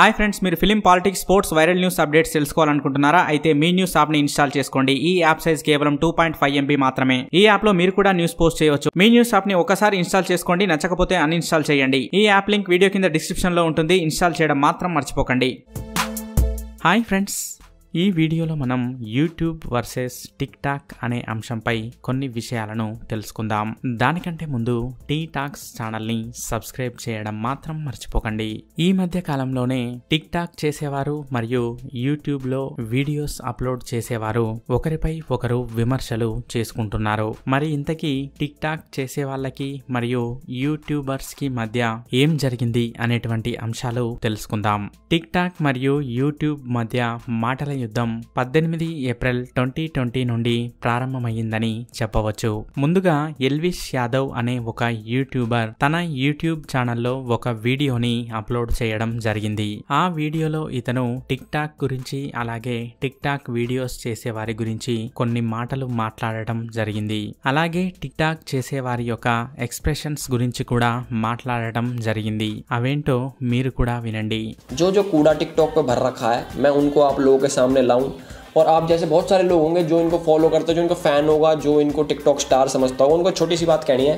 Hi friends, మీరు film, politics, sports, viral news updates తెలుసుకోవాలనుకుంటున్నారా? అయితే మీ న్యూస్ యాప్ ని ఇన్స్టాల్ చేసుకోండి. ఈ యాప్ సైజ్ కేవలం 2.5 MB మాత్రమే. ఈ యాప్ లో మీరు కూడా న్యూస్ పోస్ట్ చేయవచ్చు. మీ న్యూస్ యాప్ ని ఒకసారి ఇన్స్టాల్ చేసుకోండి, నచ్చకపోతే అన్ఇన్స్టాల్ చేయండి. ఈ యాప్ లింక్ వీడియో కింద డిస్క్రిప్షన్ లో ఉంటుంది. ఇన్స్టాల్ చేయడం మాత్రం మర్చిపోకండి. హాయ్ ఫ్రెండ్స్, ఈ వీడియోలో మనం యూట్యూబ్ వర్సెస్ టిక్ టాక్ అనే అంశంపై కొన్ని విషయాలను తెలుసుకుందాం. దానికంటే ముందు టీ టాక్స్ ఛానల్ని సబ్స్క్రైబ్ చేయడం మాత్రం మర్చిపోకండి. ఈ మధ్య కాలంలోనే టిక్ టాక్ చేసేవారు మరియు యూట్యూబ్లో వీడియోస్ అప్లోడ్ చేసేవారు ఒకరిపై ఒకరు విమర్శలు చేసుకుంటున్నారు. మరి ఇంతకీ టిక్ టాక్ చేసే వాళ్ళకి మరియు యూట్యూబర్స్ కి మధ్య ఏం జరిగింది అనేటువంటి అంశాలు తెలుసుకుందాం. టిక్ టాక్ మరియు యూట్యూబ్ మధ్య మాటల యుద్ధం 18 ఏప్రిల్ 2020 నుండి ప్రారంభమైందని చెప్పవచ్చు. ముందుగా ఎల్విష్ యాదవ్ అనే ఒక యూట్యూబర్ తన యూట్యూబ్ ఛానల్లో ఒక వీడియోని అప్లోడ్ చేయడం జరిగింది. ఆ వీడియోలో ఇతను టిక్ టాక్ గురించి అలాగే టిక్ టాక్ వీడియోస్ చేసేవారి గురించి కొన్ని మాటలు మాట్లాడటం జరిగింది. అలాగే టిక్ టాక్ చేసేవారి యొక్క ఎక్స్ప్రెషన్స్ గురించి కూడా మాట్లాడటం జరిగింది. అవేంటో మీరు కూడా వినండి. జో కూడా టిక్ టాక్ పే భర్ రఖా హై, మే ఉన్కో ఆప్ లోగో కే సామ్నే లాऊं और आप जैसे बहुत सारे लोग होंगे जो इनको फॉलो करते हैं, जो इनका फ़ैन होगा, जो इनको टिकटॉक स्टार समझता होगा. उनको छोटी सी बात कहनी है.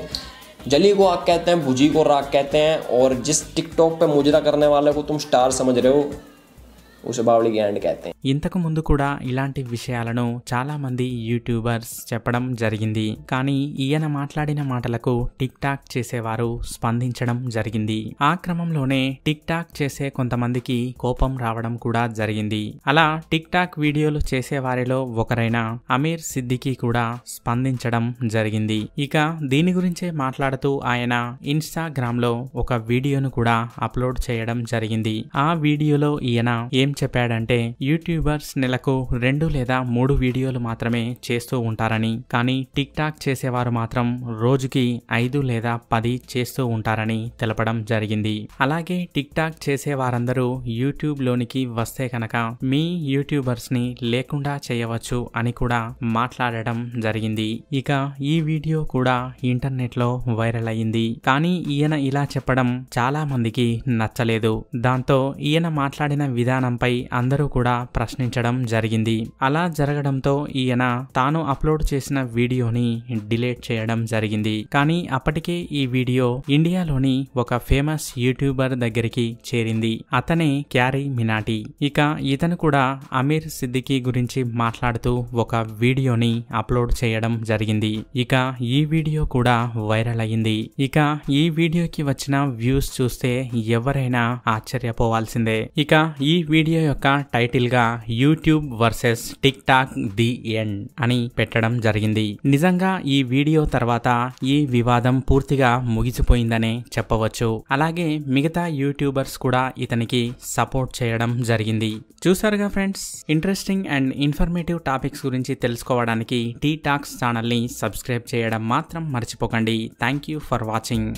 जली को आग कहते हैं, भुजी को राग कहते हैं. और जिस टिकटॉक पे मुजरा करने वाले को तुम स्टार समझ रहे हो, उसे बावली गैंड कहते हैं. ఇంతకు ముందు కూడా ఇలాంటి విషయాలను చాలా మంది యూట్యూబర్స్ చెప్పడం జరిగింది. కానీ ఈయన మాట్లాడిన మాటలకు టిక్ టాక్ చేసేవారు స్పందించడం జరిగింది. ఆ క్రమంలోనే టిక్ టాక్ చేసే కొంతమందికి కోపం రావడం కూడా జరిగింది. అలా టిక్ టాక్ వీడియోలు చేసేవారిలో ఒకరైన అమీర్ సిద్దికి కూడా స్పందించడం జరిగింది. ఇక దీని గురించే మాట్లాడుతూ ఆయన ఇన్స్టాగ్రామ్ లో ఒక వీడియోను కూడా అప్లోడ్ చేయడం జరిగింది. ఆ వీడియోలో ఈయన ఏం చెప్పాడంటే, యూట్యూబర్స్ నెలకు 2 లేదా 3 వీడియోలు మాత్రమే చేస్తూ ఉంటారని, కానీ టిక్ టాక్ చేసేవారు మాత్రం రోజుకి 5 లేదా 10 చేస్తూ ఉంటారని తెలపడం జరిగింది. అలాగే టిక్ టాక్ చేసేవారందరూ యూట్యూబ్ లోనికి వస్తే కనుక మీ యూట్యూబర్స్ ని లేకుండా చేయవచ్చు అని కూడా మాట్లాడటం జరిగింది. ఇక ఈ వీడియో కూడా ఇంటర్నెట్ లో వైరల్ అయింది. కానీ ఈయన ఇలా చెప్పడం చాలా మందికి నచ్చలేదు. దాంతో ఈయన మాట్లాడిన విధానంపై అందరూ కూడా ప్రశ్నించడం జరిగింది. అలా జరగడంతో ఈయన తాను అప్లోడ్ చేసిన వీడియోని డిలీట్ చేయడం జరిగింది. కానీ అప్పటికే ఈ వీడియో ఇండియాలోని ఒక ఫేమస్ యూట్యూబర్ దగ్గరికి చేరింది. అతనే క్యారీ మినాటి. ఇక ఇతను కూడా అమీర్ సిద్దికి గురించి మాట్లాడుతూ ఒక వీడియోని అప్లోడ్ చేయడం జరిగింది. ఇక ఈ వీడియో కూడా వైరల్ అయింది. ఇక ఈ వీడియోకి వచ్చిన వ్యూస్ చూస్తే ఎవరైనా ఆశ్చర్యపోవాల్సిందే. ఇక ఈ వీడియో యొక్క టైటిల్ గా YouTube versus TikTok the end అని పెట్టడం జరిగింది. నిజంగా ఈ వీడియో తర్వాత ఈ వివాదం పూర్తిగా ముగిసిపోయిందనే చెప్పవచ్చు. అలాగే మిగతా యూట్యూబర్స్ కూడా ఇతనికి సపోర్ట్ చేయడం జరిగింది. చూసారుగా friends, interesting and informative topics గురించి తెలుసుకోవడానికి టీ టాక్స్ ఛానల్ని సబ్స్క్రైబ్ చేయడం మాత్రం మర్చిపోకండి. Thank you for watching.